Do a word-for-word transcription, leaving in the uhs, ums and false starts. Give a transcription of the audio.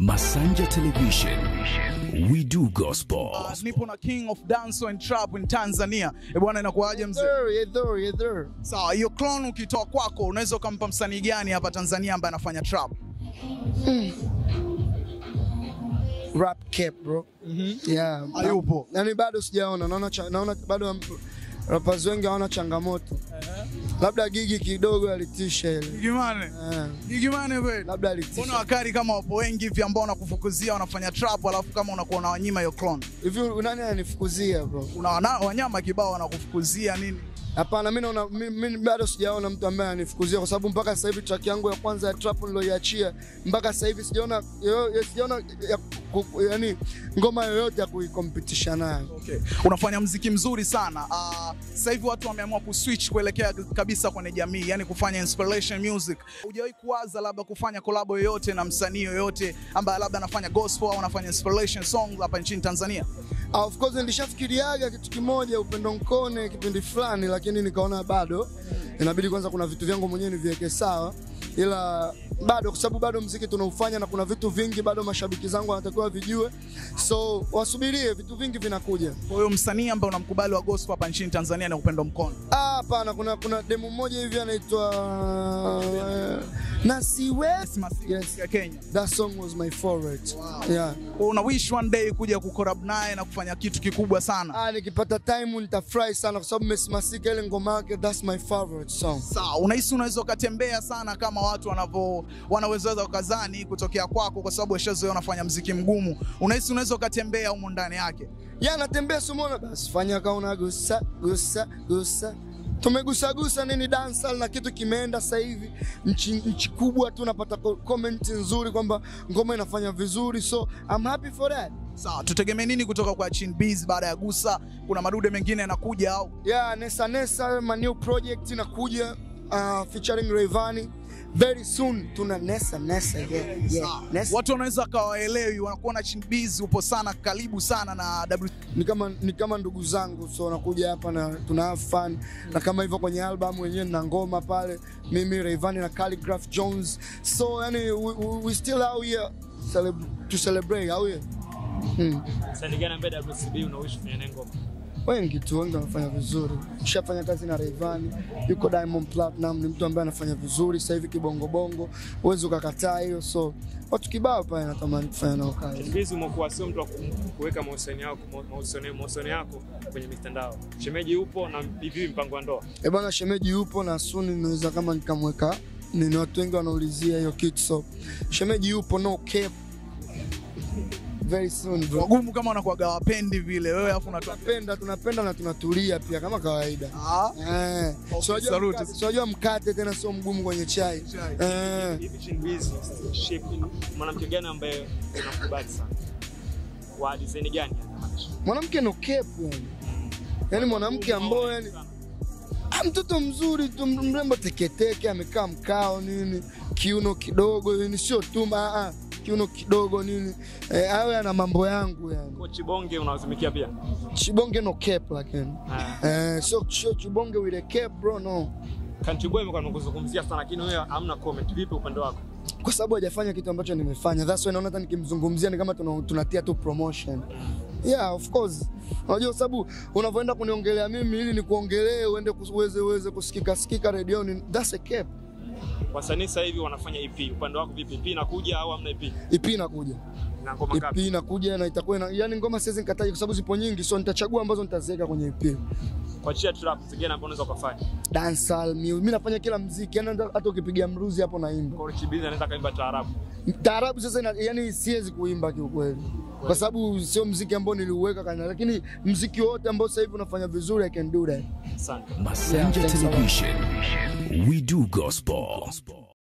Masanja Television, we do gospel. Uh, Nipo na king of dance and trap in Tanzania. E bwana inakuaje mzee? Yedho, yedho. Sawa, hiyo clone ukitoa kwako unaweza kumpa msanii gani hapa Tanzania ambaye anafanya trap? Mm. Rap cap bro. Mhm. Mm yeah. Hayupo. Yaani bado sijaona. Naona naona bado rappers wengi hawana changamoto. Labda gigi kidogo alitisha ile. Gigi mane? Yeah. Gigi mane wewe? Labda alitisha. Mbona wakari kama wapo wengi hivi ambao wanakufukuzia wanafanya trap alafu kama unakuwa na wanyima hiyo clone. Hivi nani anifukuzia bro? Una wanyama kibao wanakufukuzia nini? Hapana, mimi naona mimi bado sijaona mtu ambaye anifukuzia kwa sababu mpaka sasa hivi track yangu ya kwanza ya trap niliyoiachia mpaka sasa hivi sijaona sijaona yaani ngoma yoyote ya kuikompetisha nayo. Okay. Unafanya muziki mzuri sana. Uh, sasa hivi watu wameamua kuswitch kuelekea kabisa kwenye jamii, yani kufanya inspiration music. Hujawahi kuwaza labda kufanya collab yoyote na msanii yoyote ambaye labda anafanya gospel au anafanya inspiration songs hapa nchini Tanzania? Uh, of course nilishafikiriaga kitu kimoja upendo mkone kipindi fulani lakini nikaona bado inabidi kwanza kuna vitu vyangu mwenyewe niviweke sawa ila bado kwa sababu bado muziki tunaufanya na kuna vitu vingi bado mashabiki zangu wanatakiwa vijue so wasubirie vitu vingi vinakuja. Kwa hiyo msanii ambaye unamkubali wa gospel hapa nchini Tanzania na upendo mkono? Ah hapana, kuna kuna demo mmoja hivi anaitwa Nasi West ya Kenya. That song was my favorite. Wow. Yeah. Una wish one day kuja kukorab naye na kufanya kitu kikubwa sana? Ah nikipata time nitafurahi sana kwa sababu mesimasika ile ngoma yake that's my favorite song. Sawa, unahisi unaweza kutembea sana kama watu wanavyo wanaweza ukazani kutokea kwako kwa sababu washazoea unafanya muziki mgumu. Unahisi unaweza kutembea huko ndani yake? Ya natembea sumona basi fanya kama unagusa gusa gusa. Tumegusa gusa nini dance na kitu kimeenda sasa hivi nchi, nchi kubwa tu unapata comment nzuri kwamba ngoma inafanya vizuri so I'm happy for that. Sawa, tutegemee nini kutoka kwa Chin Bees baada ya gusa? Kuna madude mengine yanakuja au? Yeah, Nesa Nesa my new project inakuja uh, featuring Rayvanny. Very soon tuna Nesa Nesa yeah, yeah. Nesa. Watu wanaweza kawaelewi wanakuona Chin Bees upo sana karibu sana na W ni kama ni kama ndugu zangu so nakuja hapa na tuna have fun mm -hmm. Na kama hivyo kwenye album wenyewe na ngoma pale mimi Rayvanny na Calligraph Jones so yani we, we, we still out here to celebrate out here. Hmm. Sasa ni gani ambaye W C B unawish kwenye ngoma? Wengi tu wengi wanafanya vizuri. Ushafanya kazi na Rayvanny, yuko Diamond Platinum, ni mtu ambaye anafanya vizuri sasa hivi kibongo bongo. Uwezo ukakataa hiyo so watu kibao pale natamani kufanya nao kazi. Hizi umekuwa sio mtu wa kuweka mahusiano yako mahusiano mahusiano yako kwenye mitandao. Shemeji yupo na hivi mpango wa ndoa. Eh bwana shemeji yupo na soon naweza kama nikamweka. Ni watu wengi wanaulizia hiyo kitu so shemeji yupo no cap. Very soon bro. Wagumu kama wanakuaga wapendi vile wewe alafu unatupenda tunapenda na tunatulia pia kama kawaida. Ah. Eh. Sio mkate tena sio mgumu kwenye chai. Eh. Hivi Chin Bees shape mwanamke gani ambaye unakubali sana? Wa design gani anamaanisha? Mwanamke no cap yani. Yaani mwanamke ambao yani mtoto mzuri tu mrembo teketeke amekaa mkao nini kiuno kidogo yani sio tu a a kiuno kidogo nini eh, awe ana mambo yangu yani. Kwa Chibonge unawatumikia pia? Chibonge no cap lakini. Eh so sio Chibonge with a cap bro no. Country boy mko anakuzungumzia sana lakini wewe hamna comment. Vipi upande wako? Kwa sababu hajafanya kitu ambacho nimefanya. That's why naona hata nikimzungumzia ni kama tunatia tu promotion. Yeah of course. Unajua sababu unavoenda kuniongelea mimi ili nikuongelee uende uweze uweze kusikika sikika radio ni that's a cap. Wasanii sasa hivi wanafanya E P. Upande wako vipi? E P inakuja au hamna E P? E P inakuja. Na ngoma ngapi? E P inakuja na itakuwa na yani ngoma siwezi nikataje kwa sababu zipo nyingi so nitachagua ambazo nitaziweka kwenye E P. Kuachia trap zingine ambazo unaweza kufanya. Dancehall, mimi nafanya kila muziki. Yaani hata ukipiga mruzi hapo naimba. Kwa hiyo Chin Bees anaweza kaimba taarabu. Taarabu sasa yani siwezi kuimba kiukweli. Kwa sababu sio muziki ambao niliuweka kana lakini muziki wote ambao sasa hivi unafanya vizuri I can do that. Masanja Television. We do gospel.